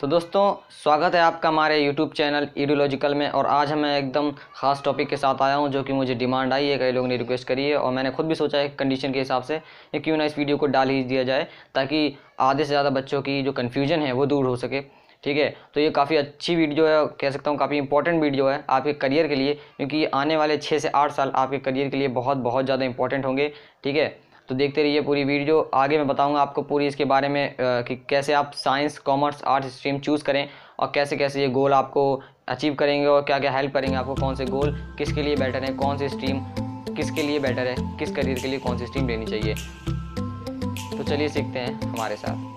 तो दोस्तों स्वागत है आपका हमारे YouTube चैनल एडुलॉजिकल में। और आज मैं एकदम ख़ास टॉपिक के साथ आया हूं जो कि मुझे डिमांड आई है, कई लोगों ने रिक्वेस्ट करी है और मैंने खुद भी सोचा है कंडीशन के हिसाब से कि क्यों ना इस वीडियो को डाल ही दिया जाए ताकि आधे से ज़्यादा बच्चों की जो कन्फ्यूजन है वो दूर हो सके। ठीक है, तो ये काफ़ी अच्छी वीडियो है, कह सकता हूँ काफ़ी इंपॉर्टेंट वीडियो है आपके करियर के लिए, क्योंकि आने वाले 6 से 8 साल आपके करियर के लिए बहुत ज़्यादा इंपॉर्टेंट होंगे। ठीक है, तो देखते रहिए पूरी वीडियो। आगे मैं बताऊंगा आपको पूरी इसके बारे में कि कैसे आप science, commerce, arts stream choose करें और कैसे कैसे ये गोल आपको अचीव करेंगे और क्या क्या हेल्प करेंगे आपको, कौन से गोल किसके लिए बेटर है, कौन सी स्ट्रीम किसके लिए बेटर है, किस करियर के लिए कौन सी स्ट्रीम लेनी चाहिए। तो चलिए सीखते हैं हमारे साथ।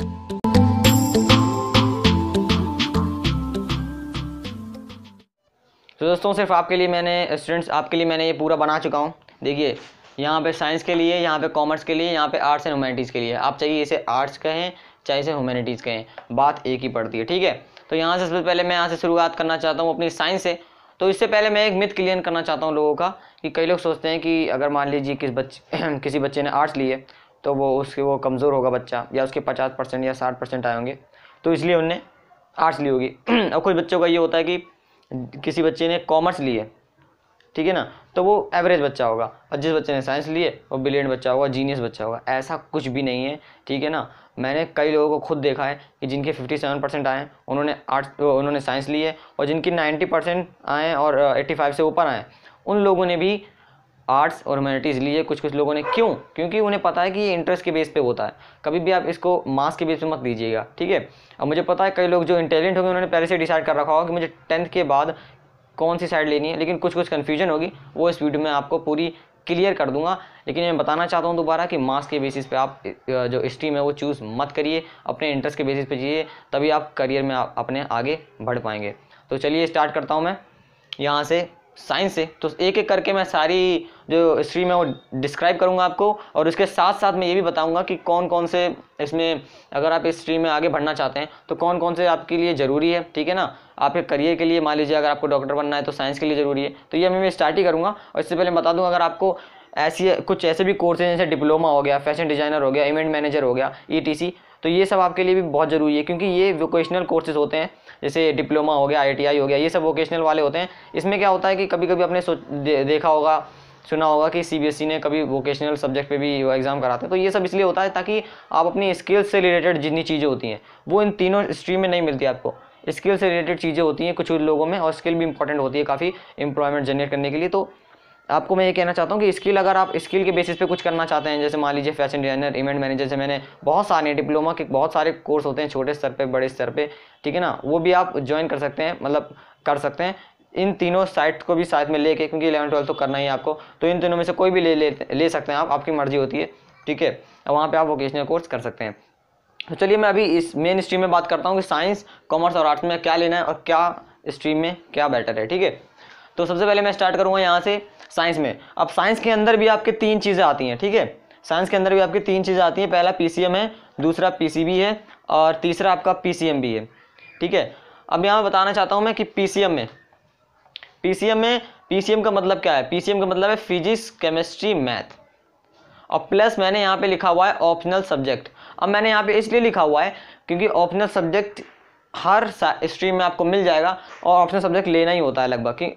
तो दोस्तों सिर्फ आपके लिए मैंने ये पूरा बना चुका हूँ। देखिए यहाँ पे साइंस के लिए, यहाँ पे कॉमर्स के लिए, यहाँ पे आर्ट्स एंड ह्यूमैनिटीज़ के लिए। आप चाहिए इसे आर्ट्स कहें चाहे इसे ह्यूमैनिटीज़ कहें, बात एक ही पड़ती है। ठीक है, तो यहाँ से सबसे पहले मैं यहाँ से शुरुआत करना चाहता हूँ अपनी साइंस से। तो इससे पहले मैं एक मिथ क्लियर करना चाहता हूँ लोगों का, कि कई लोग सोचते हैं कि अगर मान लीजिए किसी बच्चे ने आर्ट्स लिए तो वो कमज़ोर होगा बच्चा, या उसके 50% या 60% आए होंगे तो इसलिए उनने आर्ट्स ली होगी। और कुछ बच्चों का ये होता है कि किसी बच्चे ने कॉमर्स लिए, ठीक है ना, तो वो एवरेज बच्चा होगा, और जिस बच्चे ने साइंस लिए वो ब्रिलियंट बच्चा होगा, जीनियस बच्चा होगा। ऐसा कुछ भी नहीं है, ठीक है ना। मैंने कई लोगों को खुद देखा है कि जिनके 57% आए उन्होंने साइंस ली है, और जिनकी 90% आए और 85 से ऊपर आए उन लोगों ने भी आर्ट्स और ह्यूमैनिटीज़ लिए। कुछ लोगों ने क्यों? क्योंकि उन्हें पता है कि ये इंटरेस्ट के बेस पे होता है, कभी भी आप इसको मास के बेस पे मत दीजिएगा। ठीक है, और मुझे पता है कई लोग जो इंटेलिजेंट होंगे उन्होंने पहले से डिसाइड कर रखा होगा कि मुझे 10th के बाद कौन सी साइड लेनी है, लेकिन कुछ कन्फ्यूजन होगी, वो इस वीडियो में आपको पूरी क्लियर कर दूंगा। लेकिन मैं बताना चाहता हूं दोबारा कि मार्क्स के बेसिस पे आप जो स्ट्रीम है वो चूज़ मत करिए, अपने इंटरेस्ट के बेसिस पे जाइए, तभी आप करियर में आप अपने आगे बढ़ पाएंगे। तो चलिए स्टार्ट करता हूं मैं यहाँ से साइंस से। तो एक एक करके मैं सारी जो स्ट्रीम है वो डिस्क्राइब करूँगा आपको, और उसके साथ साथ मैं ये भी बताऊँगा कि कौन कौन से इसमें, अगर आप इस स्ट्रीम में आगे बढ़ना चाहते हैं तो कौन कौन से आपके लिए ज़रूरी है। ठीक है ना, आपके करियर के लिए, मान लीजिए अगर आपको डॉक्टर बनना है तो साइंस के लिए ज़रूरी है। तो ये मैं स्टार्ट ही करूँगा। और इससे पहले बता दूँगा, अगर आपको ऐसे भी कोर्सेज जैसे डिप्लोमा हो गया, फैशन डिज़ाइनर हो गया, इवेंट मैनेजर हो गया, ETC, तो ये सब आपके लिए भी बहुत ज़रूरी है, क्योंकि ये वोकेशनल कोर्सेज होते हैं। जैसे डिप्लोमा हो गया, ITI हो गया, ये सब वोकेशनल वाले होते हैं। इसमें क्या होता है कि कभी कभी आपने देखा होगा, सुना होगा कि CBSE ने कभी वोकेशनल सब्जेक्ट पे भी एग्ज़ाम कराते हैं। तो ये सब इसलिए होता है ताकि आप अपनी स्किल्स से रिलेटेड जितनी चीज़ें होती हैं वो इन तीनों स्ट्रीम में नहीं मिलती आपको। स्किल से रिलेटेड चीज़ें होती हैं कुछ लोगों में, और स्किल भी इंपॉर्टेंट होती है काफ़ी एम्प्लॉयमेंट जनरेट करने के लिए। तो आपको मैं ये कहना चाहता हूँ कि स्किल, अगर आप स्किल के बेसिस पे कुछ करना चाहते हैं, जैसे मान लीजिए फैशन डिज़ाइनर, इवेंट मैनेजर, से मैंने बहुत सारे डिप्लोमा के बहुत सारे कोर्स होते हैं, छोटे स्तर पे, बड़े स्तर पे, ठीक है ना, वो भी आप ज्वाइन कर सकते हैं, मतलब कर सकते हैं। इन तीनों साइट को भी साथ में लेके, क्योंकि 11वीं 12वीं तो करना ही है आपको, तो इन तीनों में से कोई भी ले सकते हैं आप, आपकी मर्जी होती है। ठीक है, और वहाँ पर आप वोकेशनल कोर्स कर सकते हैं। तो चलिए मैं अभी इस मेन स्ट्रीम में बात करता हूँ कि साइंस, कॉमर्स और आर्ट्स में क्या लेना है और क्या स्ट्रीम में क्या बेटर है। ठीक है, तो सबसे पहले मैं स्टार्ट करूँगा यहाँ से साइंस में। अब साइंस के अंदर भी आपके 3 चीज़ें आती हैं। ठीक है, साइंस के अंदर भी आपके 3 चीज़ें आती हैं। पहला PCM है, दूसरा PCB है, और तीसरा आपका PCM भी है। ठीक है, अब यहाँ बताना चाहता हूँ मैं कि PCM का मतलब क्या है। PCM का मतलब है फिजिक्स, केमिस्ट्री, मैथ, और प्लस मैंने यहाँ पे लिखा हुआ है ऑप्शनल सब्जेक्ट। अब मैंने यहाँ पे इसलिए लिखा हुआ है क्योंकि ऑप्शनल सब्जेक्ट हर स्ट्रीम में आपको मिल जाएगा, और ऑप्शनल सब्जेक्ट लेना ही होता है लगभग, कि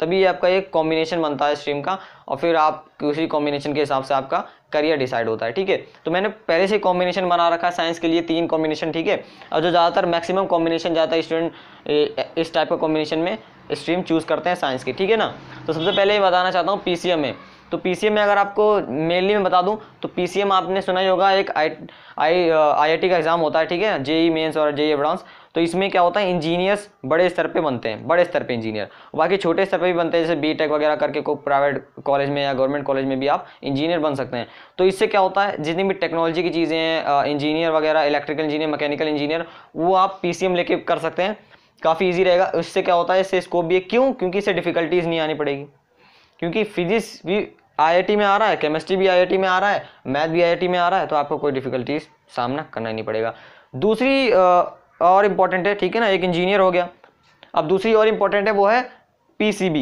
तभी आपका एक कॉम्बिनेशन बनता है स्ट्रीम का, और फिर आप उसी कॉम्बिनेशन के हिसाब से आपका करियर डिसाइड होता है। ठीक है, तो मैंने पहले से कॉम्बिनेशन बना रखा है साइंस के लिए 3 कॉम्बिनेशन। ठीक है, और जो ज़्यादातर मैक्सिमम कॉम्बिनेशन ज़्यादा स्टूडेंट इस टाइप का कॉम्बिनेशन में स्ट्रीम चूज़ करते हैं साइंस की। ठीक है ना, तो सबसे पहले बताना चाहता हूँ PCM में। तो PCM में अगर आपको मेनली मैं बता दूं तो PCM आपने सुना ही होगा, एक IIT का एग्ज़ाम होता है। ठीक है, JEE मेंस और JEE एडवांस। तो इसमें क्या होता है, इंजीनियर्स बड़े स्तर पे बनते हैं, बड़े स्तर पे इंजीनियर, बाकी छोटे स्तर पे भी बनते हैं, जैसे B.Tech वगैरह करके कोई प्राइवेट कॉलेज में या गवर्नमेंट कॉलेज में भी आप इंजीनियर बन सकते हैं। तो इससे क्या होता है, जितनी भी टेक्नोलॉजी की चीज़ें हैं, इंजीनियर वगैरह, इलेक्ट्रिकल इंजीनियर, मैकेनिकल इंजीनियर, वो आप PCM लेके कर सकते हैं, काफ़ी ईजी रहेगा। इससे क्या होता है, इससे स्कोप भी है। क्यों? क्योंकि इससे डिफिकल्टीज़ नहीं आनी पड़ेगी, क्योंकि फिजिक्स भी IIT में आ रहा है, केमिस्ट्री भी IIT में आ रहा है, मैथ भी IIT में आ रहा है, तो आपको कोई डिफिकल्टीज सामना करना ही नहीं पड़ेगा। दूसरी और इम्पॉर्टेंट है, ठीक है ना, एक इंजीनियर हो गया, अब दूसरी और इम्पॉर्टेंट है वो है PCB,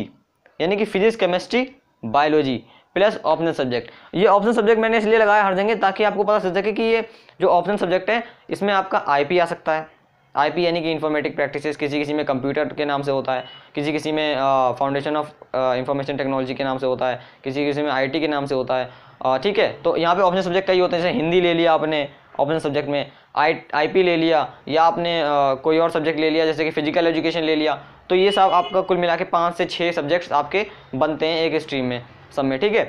यानी कि physics, chemistry, biology, plus optional subject. ये ऑप्शनल सब्जेक्ट मैंने इसलिए लगाया हर जगह ताकि आपको पता चल सके कि ये जो ऑप्शनल सब्जेक्ट है इसमें आपका IP आ सकता है, आईपी यानी कि इंफॉर्मेटिक प्रैक्टिसेस, किसी किसी में कंप्यूटर के नाम से होता है, किसी किसी में फाउंडेशन ऑफ इंफॉर्मेशन टेक्नोलॉजी के नाम से होता है, किसी किसी में आईटी के नाम से होता है। ठीक है, तो यहाँ पे ऑप्शनल सब्जेक्ट कई होते हैं, जैसे हिंदी ले लिया आपने ऑप्शनल सब्जेक्ट में, आईपी ले लिया, या आपने कोई और सब्जेक्ट ले लिया जैसे कि फिजिकल एजुकेशन ले लिया। तो ये सब आपका कुल मिला के 5 से 6 सब्जेक्ट्स आपके बनते हैं एक स्ट्रीम में सब में। ठीक है,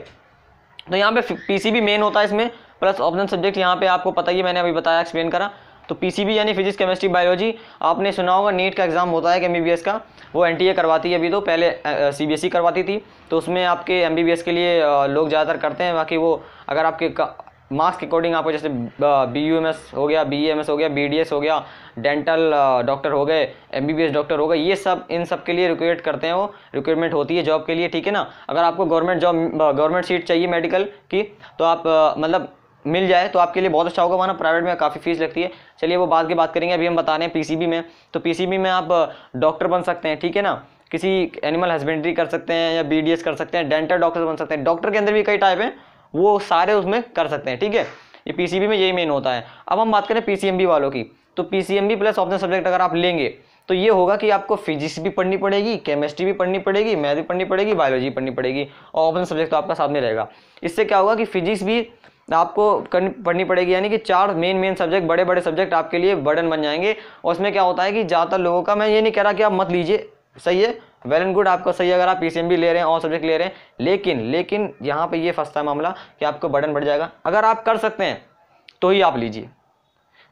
तो यहाँ पे पीसीबी मेन होता है इसमें, प्लस ऑप्शनल सब्जेक्ट यहाँ पे आपको पता ही, मैंने अभी बताया एक्सप्लेन करा। तो पीसीबी यानी फिजिक्स केमिस्ट्री बायोलॉजी, आपने सुना होगा नीट का एग्जाम होता है एमबीबीएस का, वो एनटीए करवाती है अभी, तो पहले सीबीएसई करवाती थी। तो उसमें आपके एमबीबीएस के लिए लोग ज़्यादातर करते हैं। बाकी वो अगर आपके मार्क्स के अकॉर्डिंग आपको जैसे बीयूएमएस हो गया, बीईएमएस हो गया, बीडीएस हो गया, डेंटल डॉक्टर हो गए, एमबीबीएस डॉक्टर हो गए, ये सब इन सब के लिए रिक्रूट करते हैं, वो रिक्रूटमेंट होती है जॉब के लिए। ठीक है ना, अगर आपको गवर्नमेंट जॉब गवर्नमेंट सीट चाहिए मेडिकल की तो आप मतलब मिल जाए तो आपके लिए बहुत अच्छा होगा, वरना प्राइवेट में काफ़ी फीस लगती है। चलिए वो बाद की बात करेंगे, अभी हम बता रहे हैं पीसीबी में। तो पीसीबी में आप डॉक्टर बन सकते हैं, ठीक है ना, किसी एनिमल हस्बेंड्री कर सकते हैं, या बीडीएस कर सकते हैं, डेंटल डॉक्टर बन सकते हैं। डॉक्टर के अंदर भी कई टाइप हैं, वो सारे उसमें कर सकते हैं। ठीक है, ये पीसीबी में यही मेन होता है। अब हम बात करें पीसीएमबी वालों की, तो पीसीएमबी प्लस ऑप्शनल सब्जेक्ट अगर आप लेंगे तो ये होगा कि आपको फिजिक्स भी पढ़नी पड़ेगी, केमिस्ट्री भी पढ़नी पड़ेगी, मैथ भी पढ़नी पड़ेगी, बायोलॉजी पढ़नी पड़ेगी, और ऑप्शनल सब्जेक्ट तो आपका साथ में रहेगा। इससे क्या होगा कि फिजिक्स भी आपको पढ़नी पड़ेगी, यानी कि 4 मेन सब्जेक्ट, बड़े बड़े सब्जेक्ट आपके लिए बर्डन बन जाएंगे। और उसमें क्या होता है कि ज़्यादातर लोगों का, मैं ये नहीं कह रहा कि आप मत लीजिए, सही है, वेल एंड गुड, आपका सही है अगर आप पीसीएमबी ले रहे हैं और सब्जेक्ट ले रहे हैं, लेकिन यहाँ पे ये फंसता है मामला कि आपको बर्डन बढ़ जाएगा। अगर आप कर सकते हैं तो ही आप लीजिए।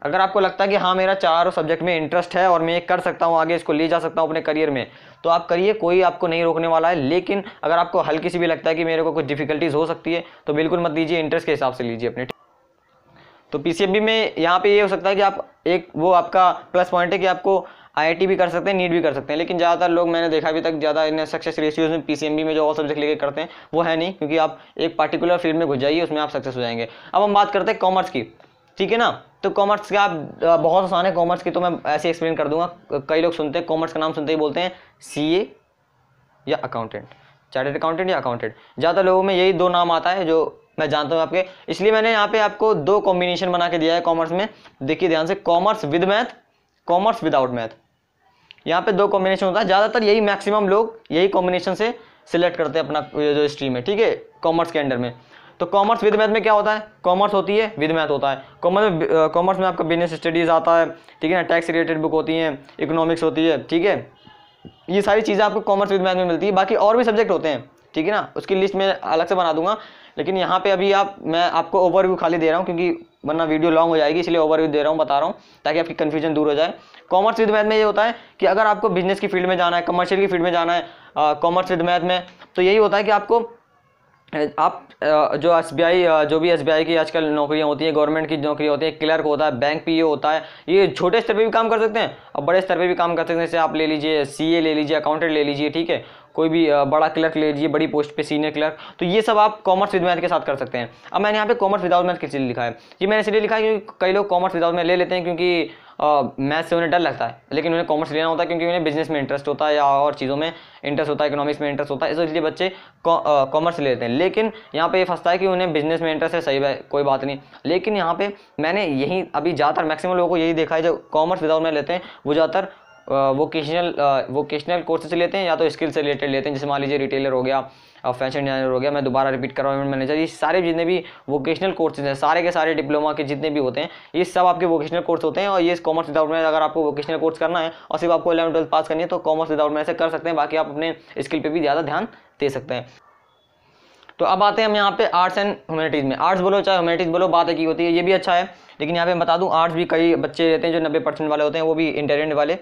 अगर आपको लगता है कि हाँ मेरा 4 सब्जेक्ट में इंटरेस्ट है और मैं ये कर सकता हूँ, आगे इसको ले जा सकता हूँ अपने करियर में, तो आप करिए, कोई आपको नहीं रोकने वाला है। लेकिन अगर आपको हल्की सी भी लगता है कि मेरे को कुछ डिफिकल्टीज हो सकती है तो बिल्कुल मत लीजिए, इंटरेस्ट के हिसाब से लीजिए अपने। तो पीसीएमबी में यहाँ पे ये हो सकता है कि आप एक वो आपका प्लस पॉइंट है कि आपको आईआईटी भी कर सकते हैं, नीट भी कर सकते हैं, लेकिन ज़्यादातर लोग मैंने देखा अभी तक ज़्यादा इन सक्सेस रेशियोज में पीसीएमबी में जो और सब्जेक्ट लेके करते हैं वो है नहीं, क्योंकि आप एक पार्टिकुलर फील्ड में घुस जाइए, उसमें आप सक्सेस हो जाएंगे। अब हम बात करते हैं कॉमर्स की, ठीक है ना। तो कॉमर्स का आप बहुत आसान है, कॉमर्स की तो मैं ऐसे एक्सप्लेन कर दूंगा। कई लोग सुनते हैं कॉमर्स का नाम सुनते ही बोलते हैं सीए या अकाउंटेंट, चार्टर्ड अकाउंटेंट या अकाउंटेंट, ज़्यादा लोगों में यही 2 नाम आता है जो मैं जानता हूँ आपके। इसलिए मैंने यहाँ पे आपको 2 कॉम्बिनेशन बना के दिया है कॉमर्स में। देखिए ध्यान से, commerce with math, commerce without math, यहाँ पे 2 कॉम्बिनेशन होता है। ज़्यादातर यही मैक्सिमम लोग यही कॉम्बिनेशन से सिलेक्ट करते हैं अपना जो स्ट्रीम है, ठीक है, कॉमर्स के अंडर में। तो कॉमर्स विद मैथ में क्या होता है, कॉमर्स होती है, विद मैथ होता है। कॉमर्स में आपका बिजनेस स्टडीज़ आता है, ठीक है ना, टैक्स रिलेटेड बुक होती हैं, इकोनॉमिक्स होती है, ठीक है, ये सारी चीज़ें आपको कॉमर्स विद मैथ में मिलती है। बाकी और भी सब्जेक्ट होते हैं, ठीक है ना, उसकी लिस्ट मैं अलग से बना दूंगा, लेकिन यहाँ पे अभी मैं आपको ओवरव्यू खाली दे रहा हूँ, क्योंकि वरना वीडियो लॉन्ग हो जाएगी, इसलिए ओवरव्यू दे रहा हूँ, बता रहा हूँ ताकि आपकी कन्फ्यूजन दूर हो जाए। कॉमर्स विद मैथ में ये होता है कि अगर आपको बिजनेस की फील्ड में जाना है, कमर्शियल की फील्ड में जाना है, कॉमर्स विद मैथ में तो यही होता है कि आपको आप जो एसबीआई जो भी एसबीआई की आजकल नौकरियां होती हैं, गवर्नमेंट की नौकरियां होती है, क्लर्क होता है, बैंक पीए होता है, ये छोटे स्तर पे भी काम कर सकते हैं और बड़े स्तर पे भी काम कर सकते हैं। जैसे आप ले लीजिए सीए ले लीजिए, अकाउंटेंट ले लीजिए, ठीक है, कोई भी बड़ा क्लर्क ले लीजिए, बड़ी पोस्ट पे सीनियर क्लर्क, तो ये सब आप कॉमर्स विद मैथ के साथ कर सकते हैं। अब मैंने यहाँ पे कॉमर्स विदाउट मैथ किस लिए लिखा है, ये मैंने इसलिए लिखा है क्योंकि कई लोग कॉमर्स विदाउट मैथ ले लेते हैं क्योंकि मैथ से उन्हें डर लगता है, लेकिन उन्हें कॉमर्स लेना होता है क्योंकि उन्हें बिजनेस में इंटरेस्ट होता है या और चीज़ों में इंटरेस्ट होता है, इकोनॉमिक्स में इंटरेस्ट होता है, इसलिए बच्चे कॉमर्स लेते हैं। लेकिन यहाँ पे ये फंसता है कि उन्हें बिजनेस में इंटरेस्ट है, सही है, कोई बात नहीं, लेकिन यहाँ पे मैंने यही अभी ज़्यादातर मैक्सिमम लोगों को यही देखा है जो कॉमर्स विदाउट मैथ लेते हैं वो ज़्यादातर वोकेशनल कोर्सेज लेते हैं या तो स्किल से रिलेटेड लेते हैं। जैसे मान लीजिए रिटेलर हो गया, फैशन डिजाइनर हो गया, मैं दोबारा रिपीट कर रहा हूँ, इवेंट मैनेजर, ये सारे जितने भी वोकेशनल कोर्सेज हैं, सारे के सारे डिप्लोमा के जितने भी होते हैं, ये सब आपके वोकेशनल कोर्स होते हैं। और ये कॉमर्स विदाउट मैथ, अगर आपको वोकेशनल कोर्स करना है और सिर्फ आपको 11वीं 12वीं पास करनी है तो कॉमर्स विदाउट मैथ से कर सकते हैं। बाकी आप अपने स्किल पर भी ज़्यादा ध्यान दे सकते हैं। तो अब आते हैं हम यहाँ पे आर्ट्स एंड ह्यूमैनिटीज़ में। आर्ट्स बोलो चाहे ह्यूमैनिटीज़ बोलो, बात एक ही होती है, ये भी अच्छा है। लेकिन यहाँ पे बता दूँ आर्ट्स भी कई बच्चे रहते हैं जो 90% वाले होते हैं, वो भी इंटेलिजेंट वाले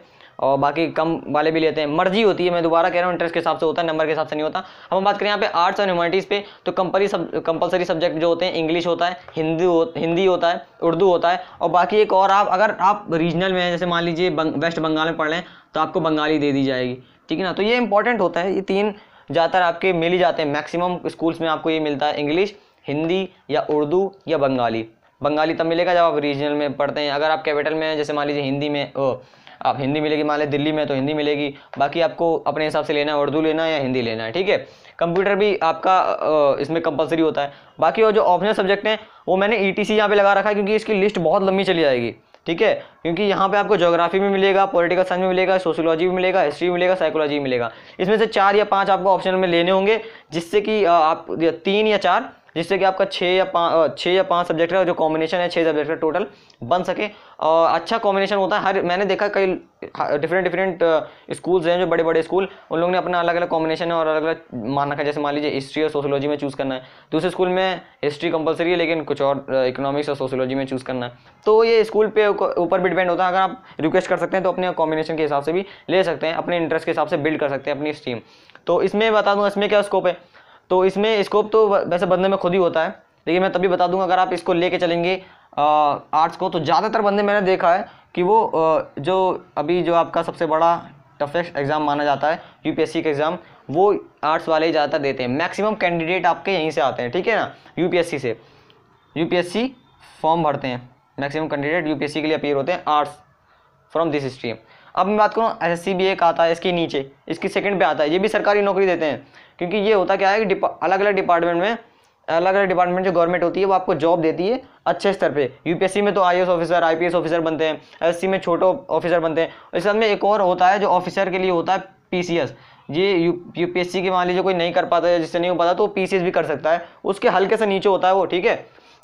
और बाकी कम वाले भी लेते हैं, मर्जी होती है। मैं दोबारा कह रहा हूँ, इंटरेस्ट के हिसाब से होता है, नंबर के हिसाब से नहीं होता। हम बात करें यहाँ पे आर्ट्स एंड ह्यूमैनिटीज़ पे, तो कंपलसरी सब्जेक्ट जो होते हैं इंग्लिश होता है, हिंदी होता है, उर्दू होता है, और बाकी एक और आप अगर आप रीजनल में हैं, जैसे मान लीजिए वेस्ट बंगाल में पढ़ लें तो आपको बंगाली दे दी जाएगी, ठीक है ना। तो ये इंपॉर्टेंट होता है, ये 3 ज़्यादातर आपके मिल ही जाते हैं, मैक्सिमम स्कूल्स में आपको ये मिलता है, इंग्लिश, हिंदी या उर्दू या बंगाली। बंगाली तब मिलेगा जब आप रीजनल में पढ़ते हैं। अगर आप कैपिटल में हैं, जैसे मान लीजिए हिंदी में आप हिंदी मिलेगी, मान लीजिए दिल्ली में तो हिंदी मिलेगी। बाकी आपको अपने हिसाब से लेना है, उर्दू लेना है या हिंदी लेना है, ठीक है। कंप्यूटर भी आपका इसमें कंपलसरी होता है। बाकी और जो ऑप्शनल सब्जेक्ट हैं वो मैंने ETC यहाँ पर लगा रखा है क्योंकि इसकी लिस्ट बहुत लंबी चली जाएगी, ठीक है, क्योंकि यहाँ पे आपको ज्योग्राफी में मिलेगा, पॉलिटिकल साइंस में मिलेगा, सोशियोलॉजी में मिलेगा, हिस्ट्री मिलेगा, साइकोलॉजी मिलेगा। इसमें से 4 या 5 आपको ऑप्शन में लेने होंगे, जिससे कि आप 3 या 4, जिससे कि आपका 6 या 5 सब्जेक्ट का जो कॉम्बिनेशन है, 6 सब्जेक्ट का टोटल बन सके। और अच्छा कॉम्बिनेशन होता है, हर मैंने देखा कई डिफरेंट स्कूल्स हैं, जो बड़े बड़े स्कूल, उन लोगों ने अपना अलग अलग कॉम्बिनेशन और अलग अलग मान रखा है। जैसे मान लीजिए हिस्ट्री और सोशियोलॉजी में चूज़ करना है, दूसरे स्कूल में हिस्ट्री कंपलसरी है लेकिन कुछ और इकोनॉमिक्स और सोशियोलॉजी में चूज़ करना है। तो ये स्कूल पे ऊपर भी डिपेंड होता है। अगर आप रिक्वेस्ट कर सकते हैं तो अपने कॉम्बिनेशन के हिसाब से भी ले सकते हैं, अपने इंटरेस्ट के हिसाब से बिल्ड कर सकते हैं अपनी स्ट्रीम। तो इसमें बता दूँ इसमें क्या स्कोप है, तो इसमें स्कोप तो वैसे बंदे में खुद ही होता है, लेकिन मैं तभी बता दूंगा अगर आप इसको लेके चलेंगे आर्ट्स को, तो ज़्यादातर बंदे मैंने देखा है कि वो जो अभी जो आपका सबसे बड़ा टफेस्ट एग्ज़ाम माना जाता है यूपीएससी का एग्ज़ाम, वो आर्ट्स वाले ही ज़्यादातर देते हैं। मैक्सिमम कैंडिडेट आपके यहीं से आते हैं, ठीक है ना, यूपीएससी से। यूपीएससी फॉर्म भरते हैं, मैक्सिमम कैंडिडेट यूपीएससी के लिए अपीयर होते हैं, आर्ट्स फ्रॉम दिस स्ट्रीम। अब मैं बात करूँ SSC का आता है इसके नीचे, इसकी सेकंड पे आता है। ये भी सरकारी नौकरी देते हैं, क्योंकि ये होता क्या है कि अलग अलग डिपार्टमेंट में, अलग अलग डिपार्टमेंट जो गवर्नमेंट होती है वो आपको जॉब देती है अच्छे स्तर पे। यूपीएससी में तो IAS ऑफिसर, IPS ऑफिसर बनते हैं, SSC में छोटे ऑफिसर बनते हैं। इस साथ में एक और होता है जो ऑफिसर के लिए होता है PCS। ये यूपीएससी के मान लीजिए कोई नहीं कर पाता है, जिससे नहीं हो पाता, तो PCS भी कर सकता है, उसके हल्के से नीचे होता है वो, ठीक है।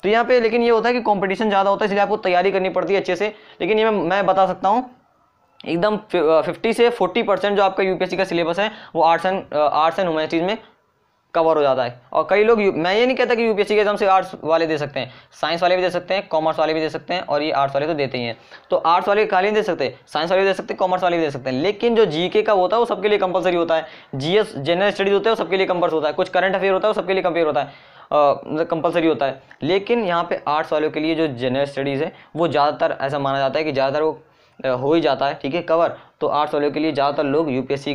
तो यहाँ पर लेकिन ये होता है कि कॉम्पिटिशन ज़्यादा होता है, इसलिए आपको तैयारी करनी पड़ती है अच्छे से। लेकिन ये मैं बता सकता हूँ एकदम 50 से 40% जो आपका यूपीएससी का सिलेबस है वो आर्ट्स एंड ह्यूमैनिटीज़ में कवर हो जाता है। और कई लोग, मैं ये नहीं कहता कि यूपीएससी के एग्जाम से आर्ट्स वाले दे सकते हैं, साइंस वाले भी दे सकते हैं, कॉमर्स वाले भी दे सकते हैं, और ये आर्ट्स वाले तो देते ही हैं। तो आर्ट्स वाले खाली नहीं दे सकते, साइंस वाले भी दे सकते हैं, कॉमर्स वाले भी दे सकते हैं। लेकिन जो जीके का होता है वो सबके लिए कंपलसरी होता है, GS जनरल स्टडीज़ होता है वो सबके लिए कंपल्सरी होता है, कुछ करंट अफेयर होता है वो सबके लिए कंपलसरी होता है। लेकिन यहाँ पर आर्ट्स वालों के लिए जो जनरल स्टडीज़ है वो ज़्यादातर ऐसा माना जाता है कि ज़्यादातर वो हो ही जाता है, ठीक है, कवर। तो आर्ट्स वालों के लिए ज़्यादातर लोग यूपीएससी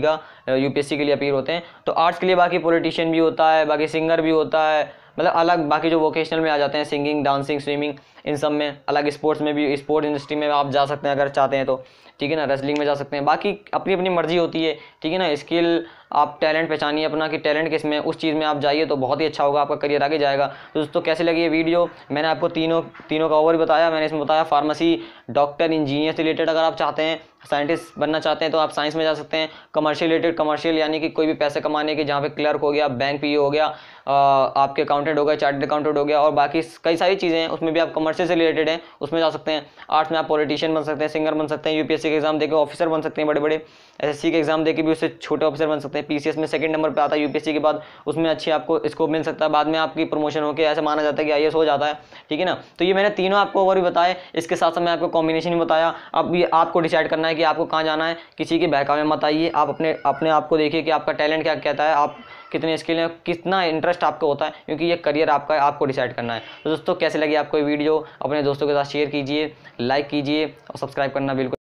के लिए अपीयर होते हैं। तो आर्ट्स के लिए बाकी पॉलिटिशियन भी होता है, बाकी सिंगर भी होता है, मतलब अलग बाकी जो वोकेशनल में आ जाते हैं, सिंगिंग, डांसिंग, स्विमिंग, इन सब में अलग। स्पोर्ट्स में भी, स्पोर्ट्स इंडस्ट्री में आप जा सकते हैं अगर चाहते हैं तो, ठीक है ना, रेसलिंग में जा सकते हैं। बाकी अपनी अपनी मर्जी होती है, ठीक है ना। स्किल, आप टैलेंट पहचानिए अपना कि टैलेंट किस में, उस चीज़ में आप जाइए तो बहुत ही अच्छा होगा, आपका करियर आगे जाएगा। तो दोस्तों कैसे लगी ये वीडियो, मैंने आपको तीनों का ओवर बताया। मैंने इसमें बताया फार्मेसी, डॉक्टर, इंजीनियर से रिलेटेड। अगर आप चाहते हैं साइंटिस्ट बनना चाहते हैं तो आप साइंस में जा सकते हैं। कमर्शियल रिलेटेड, कमर्शियल यानी कि कोई भी पैसे कमाने के, जहाँ पे क्लर्क हो गया, बैंक पीओ हो गया, आपके अकाउंटेंट हो गया, चार्टर्ड अकाउंटेंट हो गया, और बाकी कई सारी चीज़ें हैं, उसमें भी आप कमर्शियल से रिलेटेड हैं, उसमें जा सकते हैं। आर्ट्स में आप पॉलिटिशियन बन सकते हैं, सिंगर बन सकते हैं, यूपीएससी के एग्जाम देकर ऑफिसर बन सकते हैं बड़े बड़े, SSC के एग्जाम देकर भी उससे छोटे ऑफिसर बन सकते हैं। PCS में सेकंड नंबर पर आता है यूपीएससी के बाद, उसमें अच्छी आपको स्कोप मिल सकता है, बाद में आपकी प्रमोशन होकर ऐसा माना जाता है कि IAS हो जाता है, ठीक है ना। तो ये मैंने तीनों आपको ओवर भी बताए, इसके साथ साथ मैं आपको कॉम्बिनेशन भी बताया। अब ये आपको डिसाइड करना है कि आपको कहाँ जाना है, किसी के बहकावे में मत आइए। आप अपने आप को देखिए कि आपका टैलेंट क्या कहता है, आप कितने स्किल हैं, कितना इंटरेस्ट आपको होता है, क्योंकि ये करियर आपका है, आपको डिसाइड करना है। तो दोस्तों कैसे लगी आपको ये वीडियो, अपने दोस्तों के साथ शेयर कीजिए, लाइक कीजिए और सब्सक्राइब करना बिल्कुल।